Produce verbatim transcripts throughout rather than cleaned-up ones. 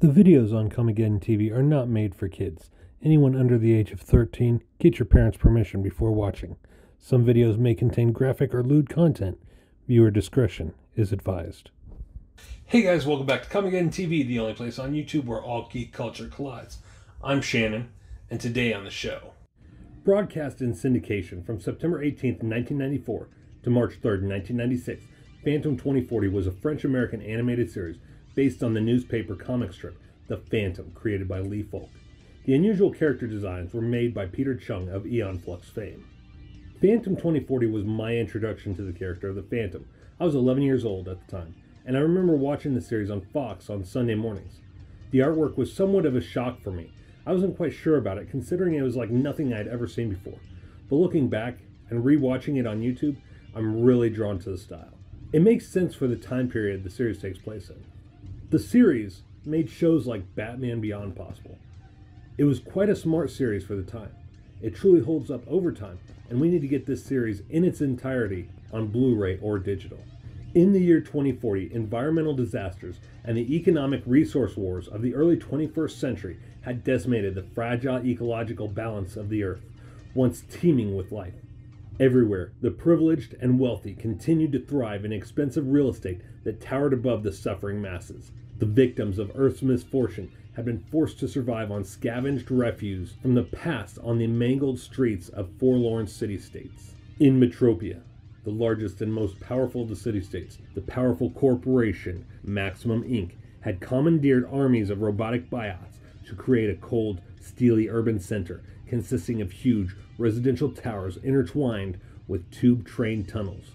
The videos on Comicgeddon T V are not made for kids. Anyone under the age of thirteen, get your parents' permission before watching. Some videos may contain graphic or lewd content. Viewer discretion is advised. Hey guys, welcome back to Comicgeddon T V, the only place on YouTube where all geek culture collides. I'm Shannon, and today on the show. Broadcast in syndication from September eighteenth, nineteen ninety-four to March third, nineteen ninety-six, Phantom twenty forty was a French-American animated series based on the newspaper comic strip, The Phantom, created by Lee Falk. The unusual character designs were made by Peter Chung of Eon Flux fame. Phantom twenty forty was my introduction to the character of the Phantom. I was eleven years old at the time, and I remember watching the series on Fox on Sunday mornings. The artwork was somewhat of a shock for me. I wasn't quite sure about it, considering it was like nothing I'd ever seen before. But looking back and re-watching it on YouTube, I'm really drawn to the style. It makes sense for the time period the series takes place in. The series made shows like Batman Beyond possible. It was quite a smart series for the time. It truly holds up over time, and we need to get this series in its entirety on Blu-ray or digital. In the year twenty forty, environmental disasters and the economic resource wars of the early twenty-first century had decimated the fragile ecological balance of the Earth, once teeming with life. Everywhere, the privileged and wealthy continued to thrive in expensive real estate that towered above the suffering masses. The victims of Earth's misfortune had been forced to survive on scavenged refuse from the past on the mangled streets of forlorn city-states. In Metropia, the largest and most powerful of the city-states, the powerful corporation Maximum Incorporated had commandeered armies of robotic biots to create a cold, steely urban center consisting of huge residential towers intertwined with tube train tunnels.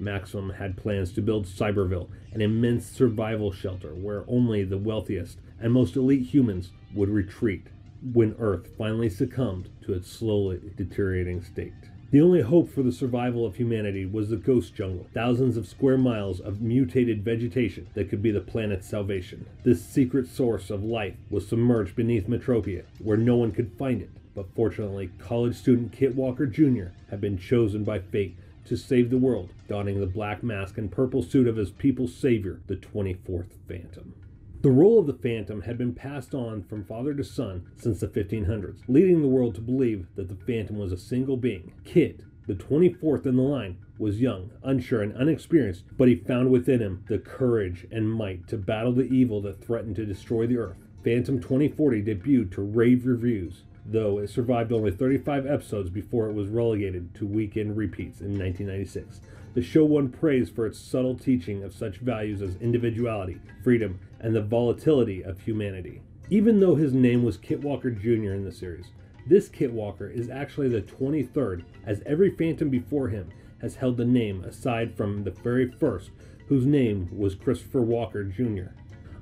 Maximum had plans to build Cyberville, an immense survival shelter where only the wealthiest and most elite humans would retreat when Earth finally succumbed to its slowly deteriorating state. The only hope for the survival of humanity was the Ghost Jungle, thousands of square miles of mutated vegetation that could be the planet's salvation. This secret source of life was submerged beneath Metropia, where no one could find it. But fortunately, college student Kit Walker Junior had been chosen by fate to save the world, donning the black mask and purple suit of his people's savior, the twenty-fourth Phantom. The role of the Phantom had been passed on from father to son since the fifteen hundreds, leading the world to believe that the Phantom was a single being. Kit, the twenty-fourth in the line, was young, unsure, and unexperienced, but he found within him the courage and might to battle the evil that threatened to destroy the Earth. Phantom twenty forty debuted to rave reviews, though it survived only thirty-five episodes before it was relegated to weekend repeats in nineteen ninety-six. The show won praise for its subtle teaching of such values as individuality, freedom, and the volatility of humanity. Even though his name was Kit Walker Junior in the series, this Kit Walker is actually the twenty-third, as every Phantom before him has held the name aside from the very first, whose name was Christopher Walker Junior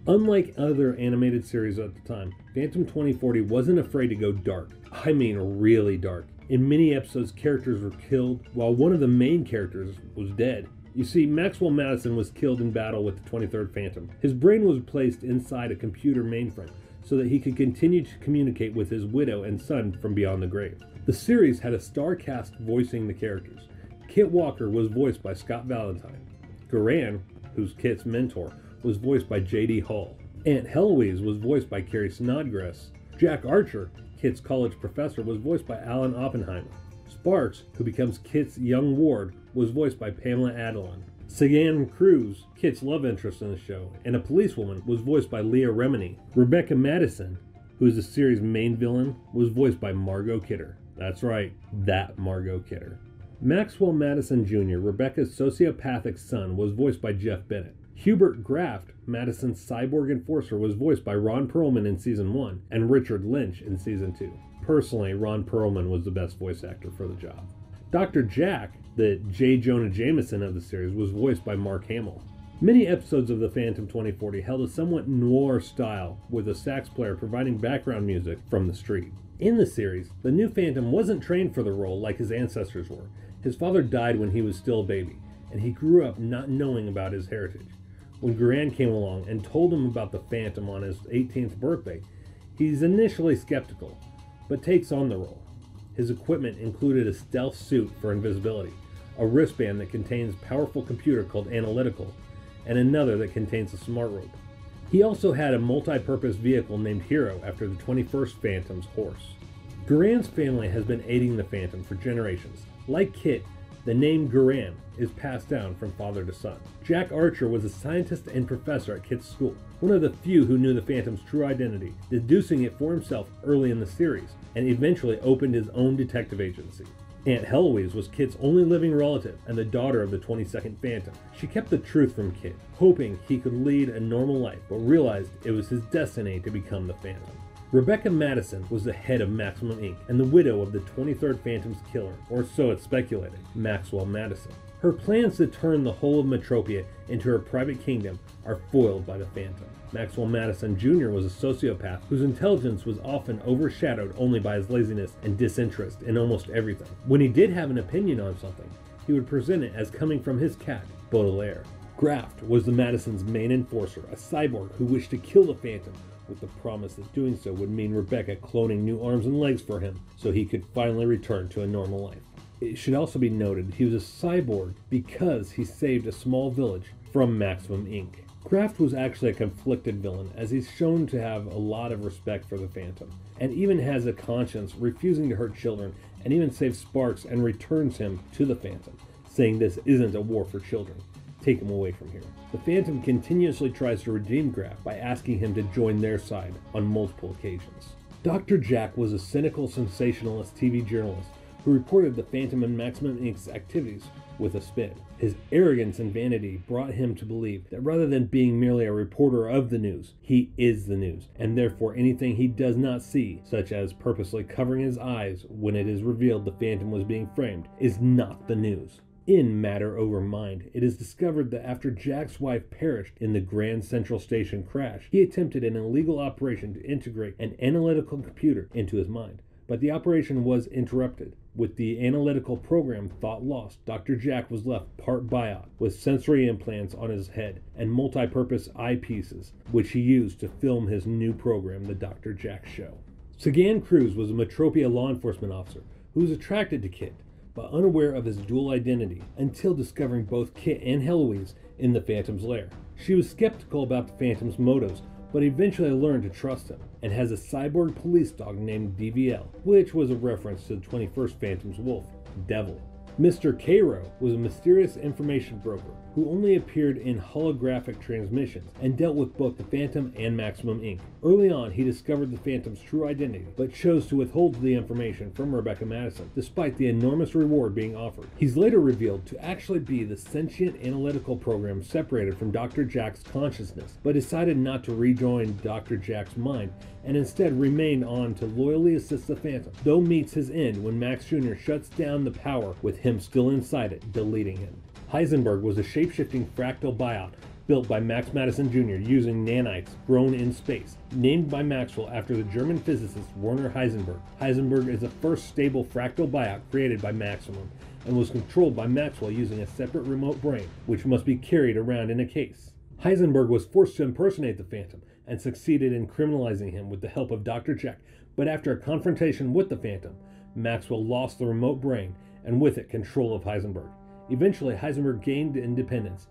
Unlike other animated series at the time, Phantom twenty forty wasn't afraid to go dark. I mean really dark. In many episodes, characters were killed, while one of the main characters was dead. You see, Maxwell Madison was killed in battle with the twenty-third Phantom. His brain was placed inside a computer mainframe so that he could continue to communicate with his widow and son from beyond the grave. The series had a star cast voicing the characters. Kit Walker was voiced by Scott Valentine. Garan, who's Kit's mentor, was voiced by J D Hall. Aunt Heloise was voiced by Carrie Snodgress. Jack Archer, Kit's college professor, was voiced by Alan Oppenheimer. Sparks, who becomes Kit's young ward, was voiced by Pamela Adlon. Sagan Cruz, Kit's love interest in the show, and a policewoman, was voiced by Leah Remini. Rebecca Madison, who is the series' main villain, was voiced by Margot Kidder. That's right, that Margot Kidder. Maxwell Madison Junior, Rebecca's sociopathic son, was voiced by Jeff Bennett. Hubert Graft, Madison's cyborg enforcer, was voiced by Ron Perlman in Season one and Richard Lynch in Season two. Personally, Ron Perlman was the best voice actor for the job. Doctor Jack, the J. Jonah Jameson of the series, was voiced by Mark Hamill. Many episodes of The Phantom twenty forty held a somewhat noir style, with a sax player providing background music from the street. In the series, the new Phantom wasn't trained for the role like his ancestors were. His father died when he was still a baby, and he grew up not knowing about his heritage. When Garan came along and told him about the Phantom on his eighteenth birthday, he's initially skeptical, but takes on the role. His equipment included a stealth suit for invisibility, a wristband that contains a powerful computer called Analytical, and another that contains a smart rope. He also had a multi-purpose vehicle named Hero after the twenty-first Phantom's horse. Guran's family has been aiding the Phantom for generations. Like Kit, the name Guran is passed down from father to son. Jack Archer was a scientist and professor at Kit's school, one of the few who knew the Phantom's true identity, deducing it for himself early in the series, and eventually opened his own detective agency. Aunt Heloise was Kit's only living relative and the daughter of the twenty-second Phantom. She kept the truth from Kit, hoping he could lead a normal life, but realized it was his destiny to become the Phantom. Rebecca Madison was the head of Maximum Incorporated and the widow of the twenty-third Phantom's killer, or so it's speculated, Maxwell Madison. Her plans to turn the whole of Metropia into her private kingdom are foiled by the Phantom. Maxwell Madison Junior was a sociopath whose intelligence was often overshadowed only by his laziness and disinterest in almost everything. When he did have an opinion on something, he would present it as coming from his cat, Baudelaire. Graft was the Madison's main enforcer, a cyborg who wished to kill the Phantom with the promise that doing so would mean Rebecca cloning new arms and legs for him so he could finally return to a normal life. It should also be noted he was a cyborg because he saved a small village from Maximum Incorporated. Graft was actually a conflicted villain, as he's shown to have a lot of respect for the Phantom, and even has a conscience, refusing to hurt children, and even saves Sparks and returns him to the Phantom, saying this isn't a war for children. Take him away from here. The Phantom continuously tries to redeem Graft by asking him to join their side on multiple occasions. Doctor Jack was a cynical sensationalist T V journalist who reported the Phantom and Maximum Incorporated's activities with a spin. His arrogance and vanity brought him to believe that rather than being merely a reporter of the news, he is the news, and therefore anything he does not see, such as purposely covering his eyes when it is revealed the Phantom was being framed, is not the news. In Matter Over Mind, it is discovered that after Jack's wife perished in the Grand Central Station crash, he attempted an illegal operation to integrate an analytical computer into his mind, but the operation was interrupted. With the analytical program thought lost, Doctor Jack was left part biot, with sensory implants on his head and multi-purpose eyepieces, which he used to film his new program, The Doctor Jack Show. Sagan Cruz was a Metropia law enforcement officer who was attracted to Kit, but unaware of his dual identity, until discovering both Kit and Heloise in the Phantom's lair. She was skeptical about the Phantom's motives, but eventually learned to trust him, and has a cyborg police dog named D B L, which was a reference to the twenty-first Phantom's wolf, Devil. Mister Cairo was a mysterious information broker who only appeared in holographic transmissions and dealt with both the Phantom and Maximum Incorporated. Early on, he discovered the Phantom's true identity, but chose to withhold the information from Rebecca Madison, despite the enormous reward being offered. He's later revealed to actually be the sentient analytical program separated from Doctor Jack's consciousness, but decided not to rejoin Doctor Jack's mind, and instead remained on to loyally assist the Phantom, though meets his end when Max Junior shuts down the power with him still inside it, deleting him. Heisenberg was a shape-shifting fractal biot built by Max Madison Junior using nanites grown in space, named by Maxwell after the German physicist Werner Heisenberg. Heisenberg is the first stable fractal biot created by Maximum, and was controlled by Maxwell using a separate remote brain, which must be carried around in a case. Heisenberg was forced to impersonate the Phantom, and succeeded in criminalizing him with the help of Doctor Jack, but after a confrontation with the Phantom, Maxwell lost the remote brain, and with it control of Heisenberg. Eventually, Heisenberg gained independence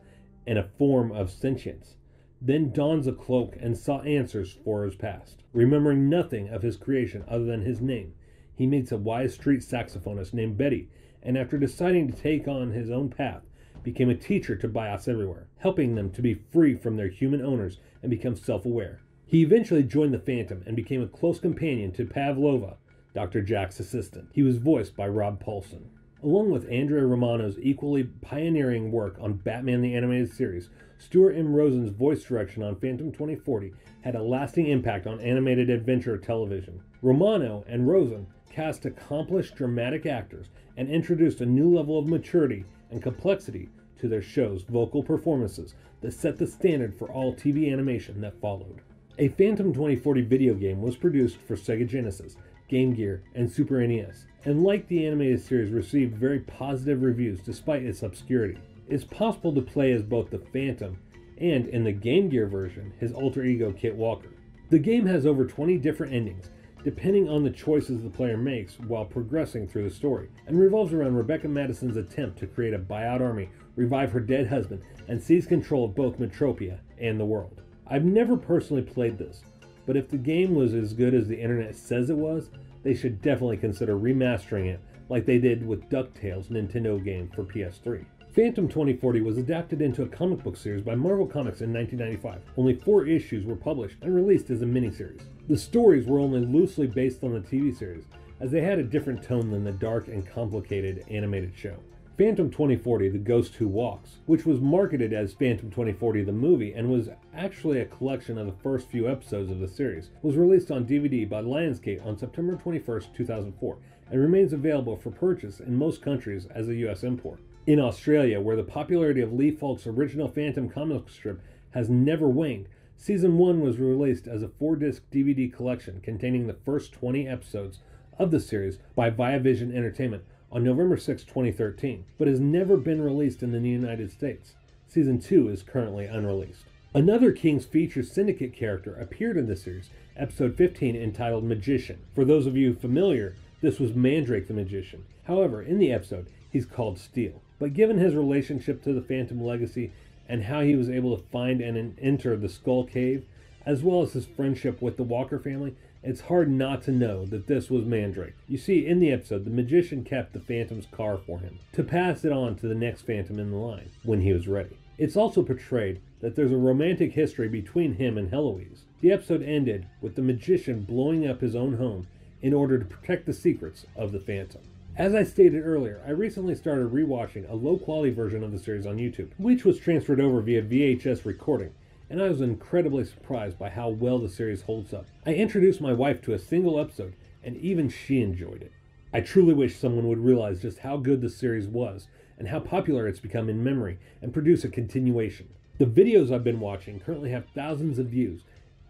and a form of sentience, then dons a cloak and sought answers for his past. Remembering nothing of his creation other than his name, he meets a wise street saxophonist named Betty, and after deciding to take on his own path, became a teacher to biots everywhere, helping them to be free from their human owners and become self-aware. He eventually joined the Phantom and became a close companion to Pavlova, Doctor Jack's assistant. He was voiced by Rob Paulsen. Along with Andrea Romano's equally pioneering work on Batman the Animated Series, Stuart M. Rosen's voice direction on Phantom twenty forty had a lasting impact on animated adventure television. Romano and Rosen cast accomplished dramatic actors and introduced a new level of maturity and complexity to their show's vocal performances that set the standard for all T V animation that followed. A Phantom twenty forty video game was produced for Sega Genesis, Game Gear, and Super N E S, and like the animated series, received very positive reviews despite its obscurity. It's possible to play as both the Phantom and, in the Game Gear version, his alter ego Kit Walker. The game has over twenty different endings, depending on the choices the player makes while progressing through the story, and revolves around Rebecca Madison's attempt to create a buyout army, revive her dead husband, and seize control of both Metropia and the world. I've never personally played this, but if the game was as good as the internet says it was, they should definitely consider remastering it like they did with DuckTales, Nintendo game for P S three. Phantom twenty forty was adapted into a comic book series by Marvel Comics in nineteen ninety-five. Only four issues were published and released as a miniseries. The stories were only loosely based on the T V series, as they had a different tone than the dark and complicated animated show. Phantom twenty forty, The Ghost Who Walks, which was marketed as Phantom twenty forty the movie and was actually a collection of the first few episodes of the series, was released on D V D by Lionsgate on September twenty-first, two thousand four, and remains available for purchase in most countries as a U S import. In Australia, where the popularity of Lee Falk's original Phantom comic strip has never waned, Season one was released as a four-disc D V D collection containing the first twenty episodes of the series by Viavision Entertainment on November sixth, twenty thirteen, but has never been released in the United States. Season two is currently unreleased. Another King's Feature Syndicate character appeared in the series, episode fifteen, entitled Magician. For those of you familiar, this was Mandrake the Magician. However, in the episode, he's called Steel. But given his relationship to the Phantom Legacy and how he was able to find and enter the Skull Cave, as well as his friendship with the Walker family, it's hard not to know that this was Mandrake. You see, in the episode, the magician kept the Phantom's car for him to pass it on to the next Phantom in the line when he was ready. It's also portrayed that there's a romantic history between him and Heloise. The episode ended with the magician blowing up his own home in order to protect the secrets of the Phantom. As I stated earlier, I recently started rewatching a low-quality version of the series on YouTube, which was transferred over via V H S recording, and I was incredibly surprised by how well the series holds up. I introduced my wife to a single episode, and even she enjoyed it. I truly wish someone would realize just how good the series was, and how popular it's become in memory, and produce a continuation. The videos I've been watching currently have thousands of views,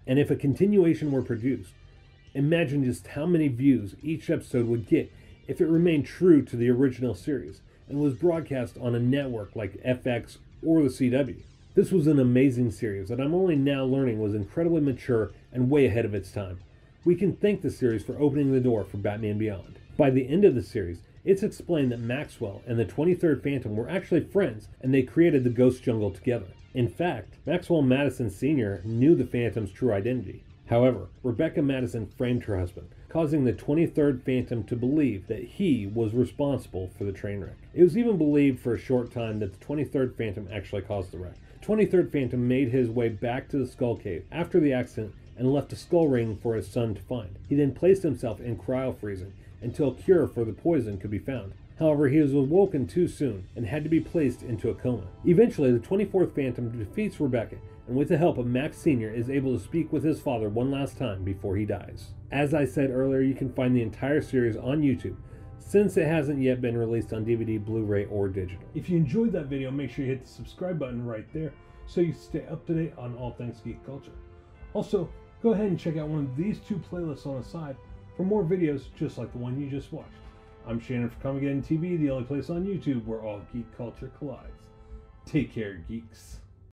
and if a continuation were produced, imagine just how many views each episode would get if it remained true to the original series, and was broadcast on a network like F X or the C W. This was an amazing series that I'm only now learning was incredibly mature and way ahead of its time. We can thank the series for opening the door for Batman Beyond. By the end of the series, it's explained that Maxwell and the twenty-third Phantom were actually friends, and they created the Ghost Jungle together. In fact, Maxwell Madison Senior knew the Phantom's true identity. However, Rebecca Madison framed her husband, causing the twenty-third Phantom to believe that he was responsible for the train wreck. It was even believed for a short time that the twenty-third Phantom actually caused the wreck. twenty-third Phantom made his way back to the Skull Cave after the accident and left a skull ring for his son to find. He then placed himself in cryo-freezing until a cure for the poison could be found. However, he was awoken too soon and had to be placed into a coma. Eventually, the twenty-fourth Phantom defeats Rebecca, and with the help of Max Senior is able to speak with his father one last time before he dies. As I said earlier, you can find the entire series on YouTube, since it hasn't yet been released on D V D, Blu-ray, or digital. If you enjoyed that video, make sure you hit the subscribe button right there so you stay up to date on all things geek culture. Also, go ahead and check out one of these two playlists on the side for more videos just like the one you just watched. I'm Shannon from Comicgeddon T V, the only place on YouTube where all geek culture collides. Take care, geeks.